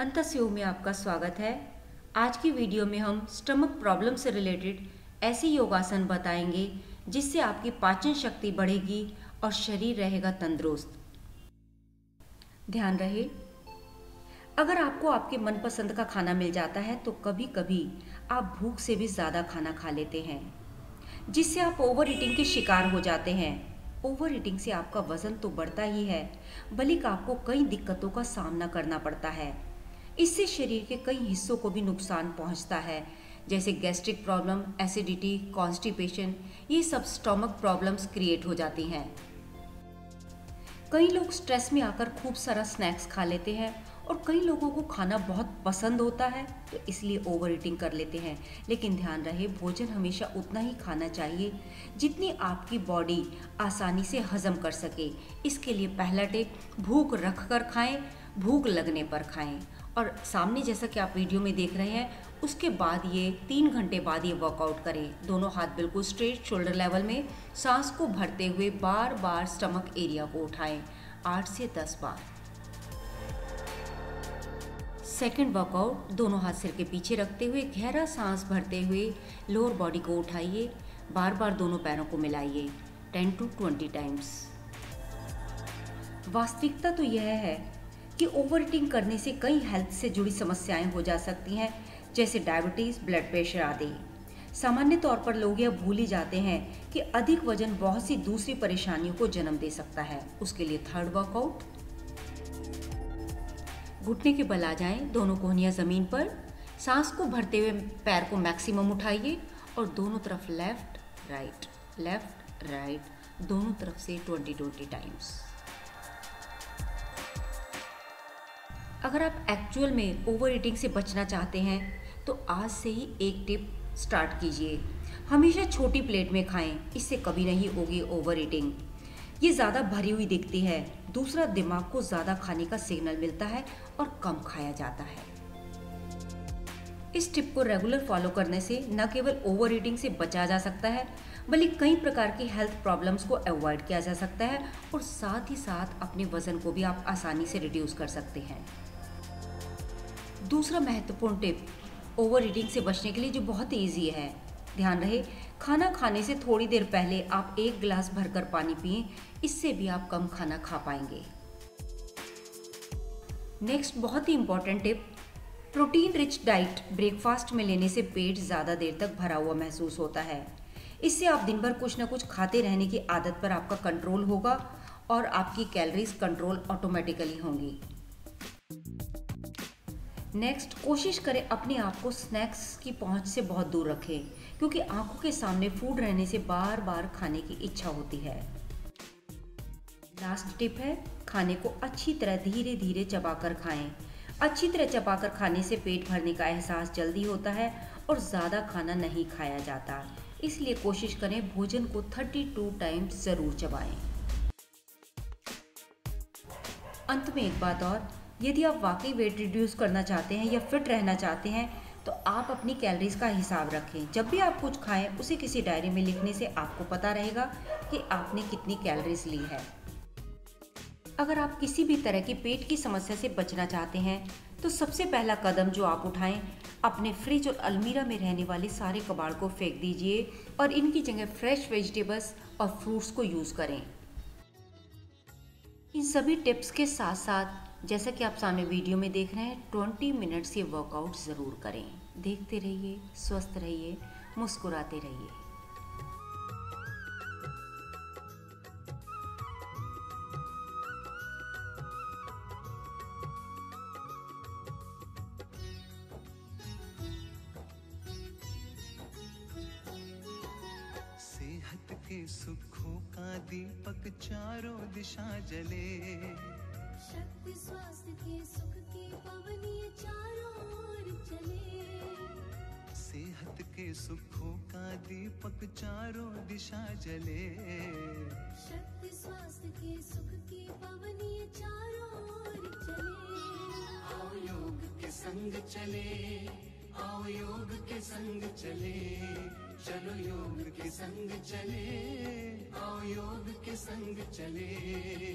अंतस योग में आपका स्वागत है। आज की वीडियो में हम स्टमक प्रॉब्लम से रिलेटेड ऐसे योगासन बताएंगे जिससे आपकी पाचन शक्ति बढ़ेगी और शरीर रहेगा तंदुरुस्त। ध्यान रहे, अगर आपको आपके मनपसंद का खाना मिल जाता है तो कभी कभी आप भूख से भी ज़्यादा खाना खा लेते हैं, जिससे आप ओवर ईटिंग के शिकार हो जाते हैं। ओवर ईटिंग से आपका वज़न तो बढ़ता ही है, बल्कि आपको कई दिक्कतों का सामना करना पड़ता है। इससे शरीर के कई हिस्सों को भी नुकसान पहुंचता है, जैसे गैस्ट्रिक प्रॉब्लम, एसिडिटी, कॉन्स्टिपेशन, ये सब स्टमक प्रॉब्लम्स क्रिएट हो जाती हैं। कई लोग स्ट्रेस में आकर खूब सारा स्नैक्स खा लेते हैं और कई लोगों को खाना बहुत पसंद होता है तो इसलिए ओवर ईटिंग कर लेते हैं। लेकिन ध्यान रहे, भोजन हमेशा उतना ही खाना चाहिए जितनी आपकी बॉडी आसानी से हजम कर सके। इसके लिए पहला टिप, भूख रख कर खाएँ, भूख लगने पर खाएँ। और सामने जैसा कि आप वीडियो में देख रहे हैं, उसके बाद ये 3 घंटे बाद ये वर्कआउट करें। दोनों हाथ बिल्कुल स्ट्रेट, शोल्डर लेवल में, सांस को भरते हुए बार बार स्टमक एरिया को उठाएं 8 से 10 बार। सेकंड वर्कआउट, दोनों हाथ सिर के पीछे रखते हुए गहरा सांस भरते हुए लोअर बॉडी को उठाइए, बार बार दोनों पैरों को मिलाइए 10 से 20 टाइम्स। वास्तविकता तो यह है कि ओवर ईटिंग करने से कई हेल्थ से जुड़ी समस्याएं हो जा सकती हैं, जैसे डायबिटीज़, ब्लड प्रेशर आदि। सामान्य तौर पर लोग यह भूल ही जाते हैं कि अधिक वजन बहुत सी दूसरी परेशानियों को जन्म दे सकता है। उसके लिए थर्ड वर्कआउट, घुटने के बल आ जाएं, दोनों कोहनियां ज़मीन पर, सांस को भरते हुए पैर को मैक्सिमम उठाइए और दोनों तरफ लेफ़्ट राइट दोनों तरफ से 20 टाइम्स। अगर आप एक्चुअल में ओवर ईटिंग से बचना चाहते हैं तो आज से ही एक टिप स्टार्ट कीजिए, हमेशा छोटी प्लेट में खाएं। इससे कभी नहीं होगी ओवर ईटिंग, ये ज़्यादा भरी हुई दिखती है। दूसरा, दिमाग को ज़्यादा खाने का सिग्नल मिलता है और कम खाया जाता है। इस टिप को रेगुलर फॉलो करने से न केवल ओवर ईटिंग से बचा जा सकता है, बल्कि कई प्रकार की हेल्थ प्रॉब्लम्स को अवॉइड किया जा सकता है और साथ ही साथ अपने वज़न को भी आप आसानी से रिड्यूस कर सकते हैं। दूसरा महत्वपूर्ण टिप ओवर ईटिंग से बचने के लिए जो बहुत ईजी है, ध्यान रहे, खाना खाने से थोड़ी देर पहले आप 1 गिलास भरकर पानी पिएं, इससे भी आप कम खाना खा पाएंगे। नेक्स्ट बहुत ही important tip, protein rich diet breakfast में लेने से पेट ज़्यादा देर तक भरा हुआ महसूस होता है। इससे आप दिन भर कुछ ना कुछ खाते रहने की आदत पर आपका कंट्रोल होगा और आपकी कैलोरीज कंट्रोल ऑटोमेटिकली होंगी। नेक्स्ट, कोशिश करें अपने आप को स्नैक्स की पहुंच से बहुत दूर रखें, क्योंकि आंखों के सामने फूड रहने से बार बार खाने की इच्छा होती है। लास्ट टिप है, खाने को अच्छी तरह धीरे धीरे चबाकर खाएं। अच्छी तरह चबाकर खाने से पेट भरने का एहसास जल्दी होता है और ज़्यादा खाना नहीं खाया जाता। इसलिए कोशिश करें भोजन को 32 टाइम्स ज़रूर चबाएं। अंत में एक बात और, यदि आप वाकई वेट रिड्यूस करना चाहते हैं या फिट रहना चाहते हैं तो आप अपनी कैलोरीज का हिसाब रखें। जब भी आप कुछ खाएं उसे किसी डायरी में लिखने से आपको पता रहेगा कि आपने कितनी कैलोरीज ली है। अगर आप किसी भी तरह की पेट की समस्या से बचना चाहते हैं तो सबसे पहला कदम जो आप उठाएं, अपने फ्रिज और अलमीरा में रहने वाले सारे कबाड़ को फेंक दीजिए और इनकी जगह फ्रेश वेजिटेबल्स और फ्रूट्स को यूज़ करें। इन सभी टिप्स के साथ साथ, जैसा कि आप सामने वीडियो में देख रहे हैं, 20 मिनट्स ये वर्कआउट ज़रूर करें। देखते रहिए, स्वस्थ रहिए, मुस्कुराते रहिए। सेहत के सुखों का दीपक चारों दिशा जले, शक्ति स्वास्थ्य के सुख की पवनी चारों ओर चले। सेहत के सुखों का दीपक चारों दिशा जले, शक्ति स्वास्थ्य के सुख की पवनी चारों ओर चले। आओ योग के संग चले, आओ योग के संग चले, चलो योग के संग चले, आओ योग के संग चले।